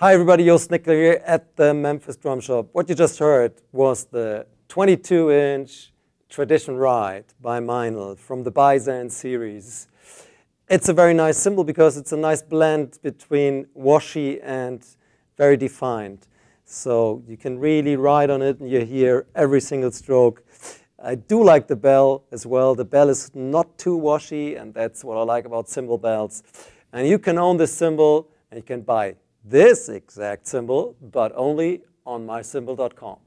Hi everybody, Jost Nickel here at the Memphis Drum Shop. What you just heard was the 22-inch Tradition Ride by Meinl from the Byzance series. It's a very nice cymbal because it's a nice blend between washy and very defined. So you can really ride on it and you hear every single stroke. I do like the bell as well. The bell is not too washy, and that's what I like about cymbal bells. And you can own this cymbal and you can buy this exact symbol, but only on myCymbal.com.